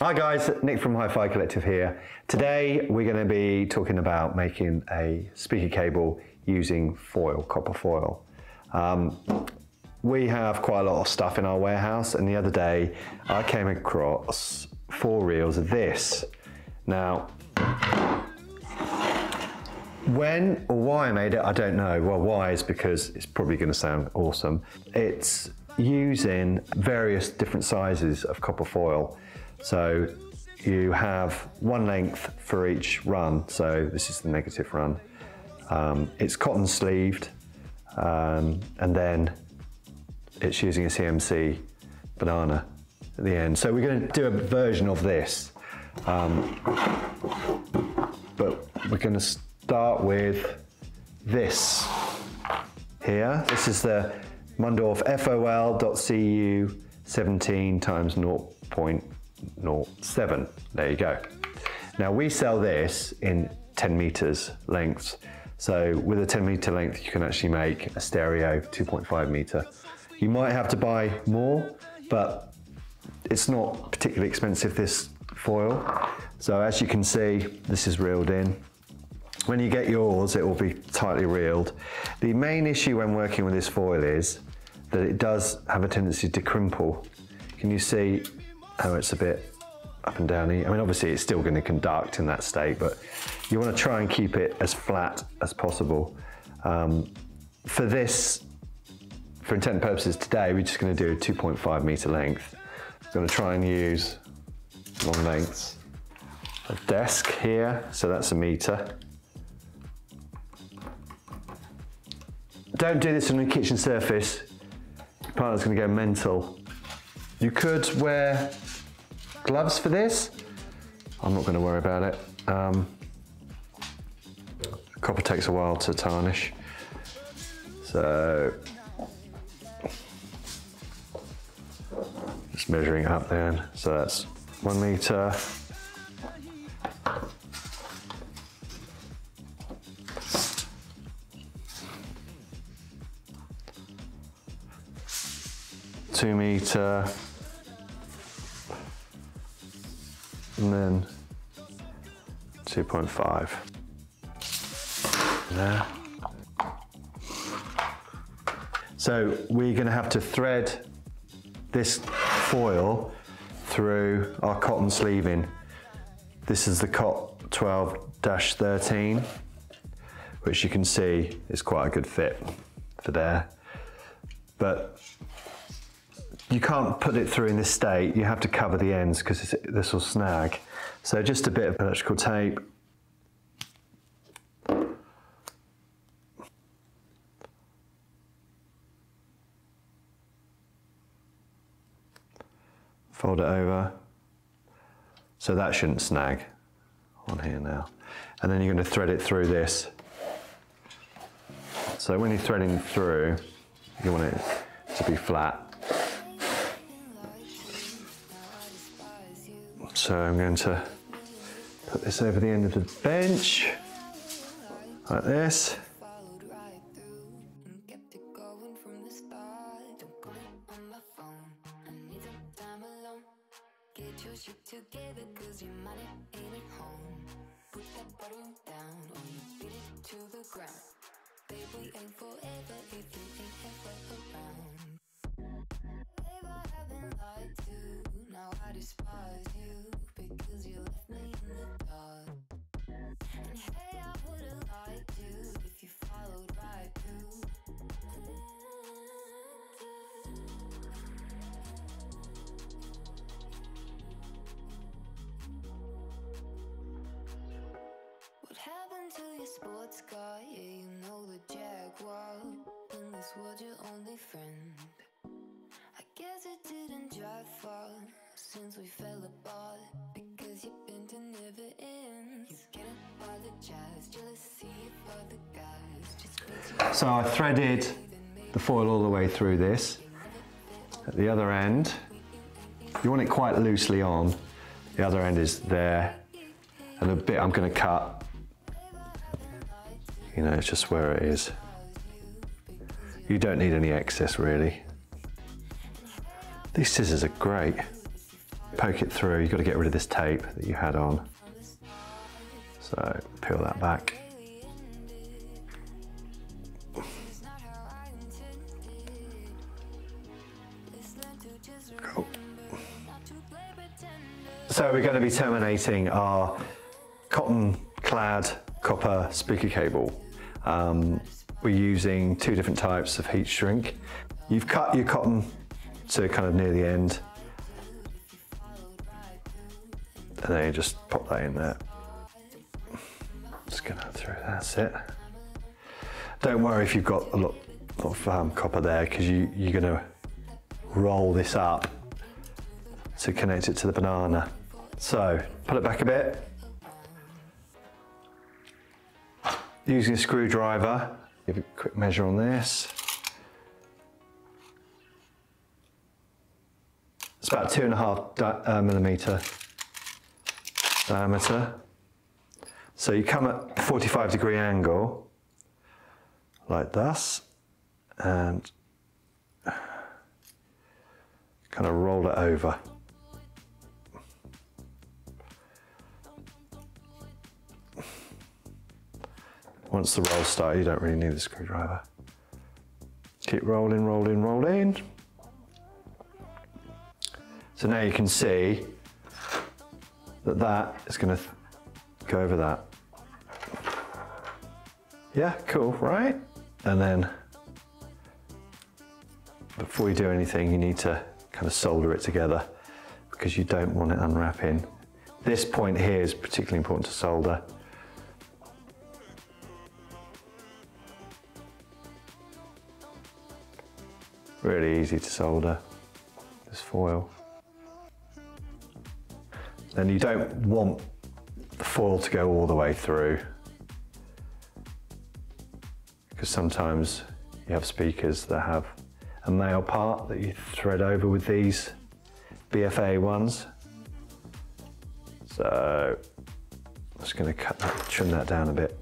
Hi guys, Nick from Hi-Fi Collective here. Today we're going to be talking about making a speaker cable using foil, copper foil. We have quite a lot of stuff in our warehouse, and the other day I came across 4 reels of this. Now, when or why I made it, I don't know. Well, why is because it's probably going to sound awesome. It's using various different sizes of copper foil. So you have one length for each run. So this is the negative run. It's cotton sleeved, and then it's using a CMC banana at the end. So we're going to do a version of this, but we're going to start with this here. This is the Mundorf FOL.CU 17 × 0.07. There you go. Now we sell this in 10 meters lengths. So with a 10 meter length, you can actually make a stereo 2.5 meter. You might have to buy more, but it's not particularly expensive, this foil. So as you can see, this is reeled in. When you get yours, it will be tightly reeled. The main issue when working with this foil is that it does have a tendency to crimple. Can you see? Oh, it's a bit up and down-y. I mean, obviously it's still going to conduct in that state, but you want to try and keep it as flat as possible. For this, for intent and purposes today, we're just going to do a 2.5 meter length. I'm going to try and use long lengths. A desk here, so that's a meter. Don't do this on a kitchen surface. Your partner's going to go mental. You could wear gloves for this. I'm not going to worry about it. Copper takes a while to tarnish. So, just measuring it up then. So that's 1 meter. Meter, and then 2.5 there. So we're going to have to thread this foil through our cotton sleeving. This is the COT 12-13, which you can see is quite a good fit for there, but you can't put it through in this state. You have to cover the ends because this will snag. So just a bit of electrical tape. Fold it over. So that shouldn't snag on here now. And then you're going to thread it through this. So when you're threading through, you want it to be flat. So I'm going to put this over the end of the bench, like this. Sports car, yeah, you know the Jaguar. In this world, your only friend. I guess it didn't drive far since we fell apart, because you've been to never ends. You can't apologize, jealousy for the guys. Just because. So I threaded the foil all the way through this. At the other end, you want it quite loosely on. The other end is there, and a bit I'm going to cut. You know, it's just where it is. You don't need any excess, really. These scissors are great. poke it through, you've got to get rid of this tape that you had on. So peel that back. Cool. So we're going to be terminating our cotton clad copper speaker cable. We're using two different types of heat shrink. You've cut your cotton to kind of near the end, and then you just pop that in there. Just gonna through, that's it. Don't worry if you've got a lot of copper there, because you're gonna roll this up to connect it to the banana. So, put it back a bit. Using a screwdriver, give a quick measure on this. It's about 2.5 millimeter diameter. So you come at a 45-degree angle, like this, and kind of roll it over. Once the roll starts, you don't really need the screwdriver. Keep rolling, rolling, rolling. So now you can see that that is going to go over that. Yeah, cool, right? And then before you do anything, you need to kind of solder it together, because you don't want it unwrapping. This point here is particularly important to solder. Really easy to solder this foil. And you don't want the foil to go all the way through, because sometimes you have speakers that have a male part that you thread over with these BFA ones. So I'm just going to cut that, trim that down a bit.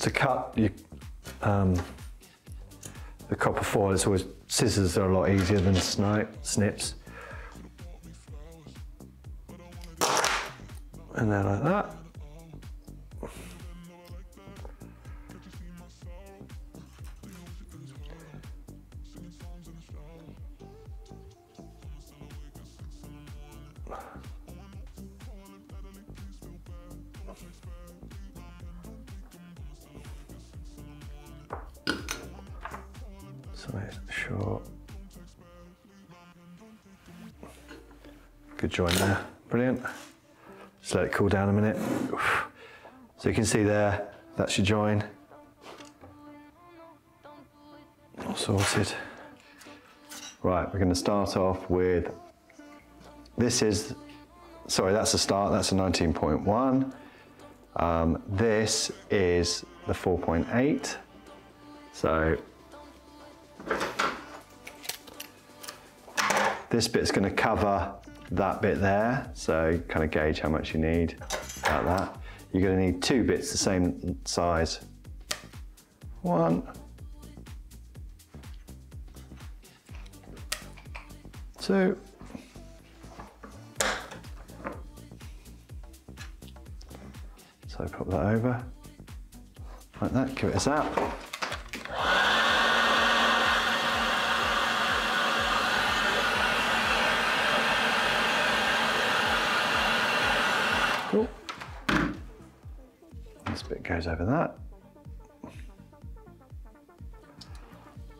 To cut the copper foil, it's always scissors are a lot easier than snips. And then like that. So make sure. Good join there, brilliant. Just let it cool down a minute. Oof. So you can see there, that's your join. All sorted. Right, we're going to start off with, that's the start, that's a 19.1. This is the 4.8. So this bit's going to cover that bit there, so kind of gauge how much you need about that. You're going to need two bits the same size. One. Two. So pop that over, like that, give it a zap. Cool. This bit goes over that.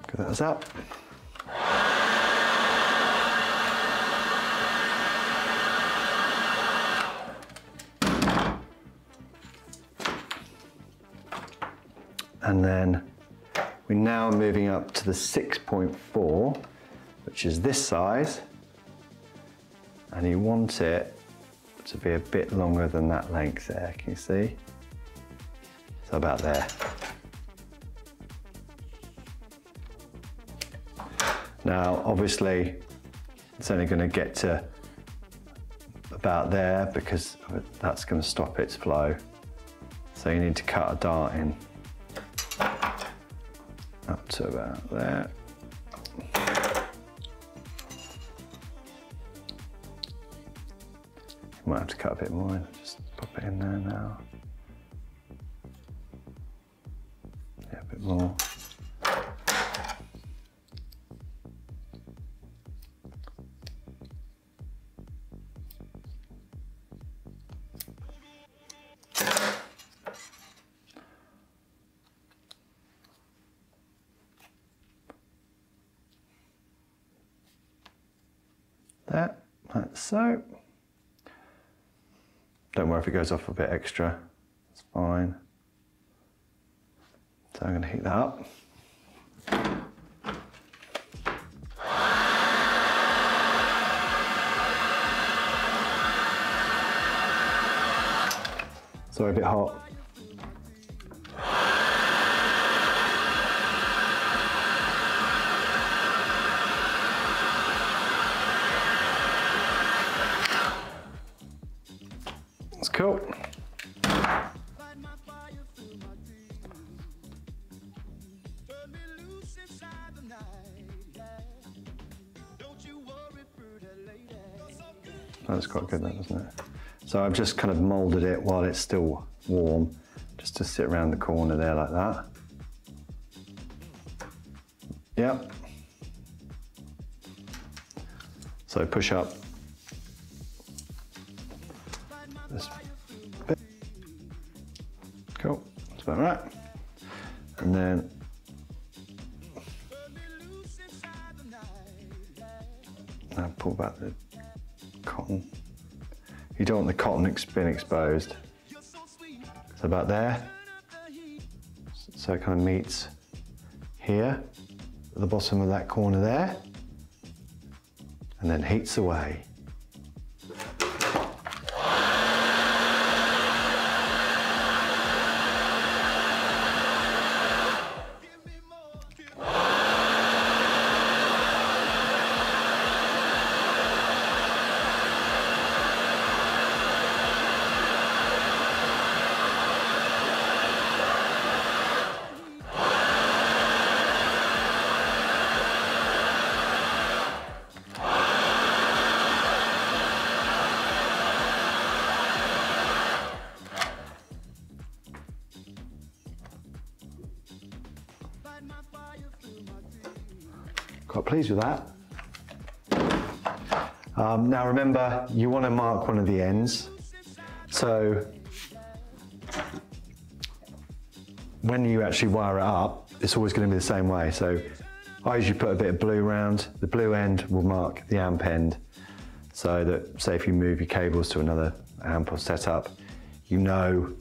Give that a zap. And then we're now moving up to the 6.4, which is this size, and you want it to be a bit longer than that length there, can you see? So about there. Now, obviously, it's only going to get to about there because that's going to stop its flow. So you need to cut a dart in up to about there. Might have to cut a bit more and just pop it in there now. Yeah, a bit more. That, like so. Don't worry if it goes off a bit extra, it's fine. So I'm going to heat that up. Sorry, a bit hot. Cool. That's quite good, that, isn't it? So I've just kind of moulded it while it's still warm, just to sit around the corner there like that. Yep. So push up. Cool, that's about right. And then now pull back the cotton. You don't want the cotton being exposed. It's about there. So it kind of meets here, at the bottom of that corner there, and then heats away. Quite pleased with that. Now remember, you want to mark one of the ends. So when you actually wire it up, it's always going to be the same way. So I usually put a bit of blue round. The blue end will mark the amp end, so that, say if you move your cables to another amp or setup, you know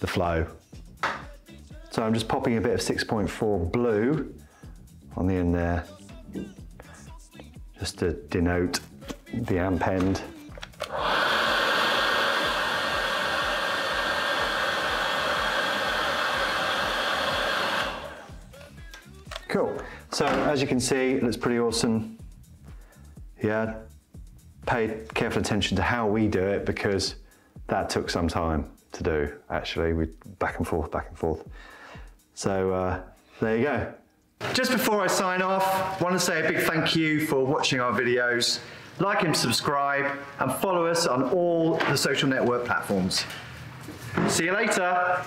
the flow. So I'm just popping a bit of 6.4 blue on the end there, just to denote the amp end. Cool, so as you can see, it looks pretty awesome. Yeah, paid careful attention to how we do it, because that took some time to do, actually. We back and forth. So there you go. Just before I sign off, I want to say a big thank you for watching our videos. Like and subscribe, and follow us on all the social network platforms. See you later.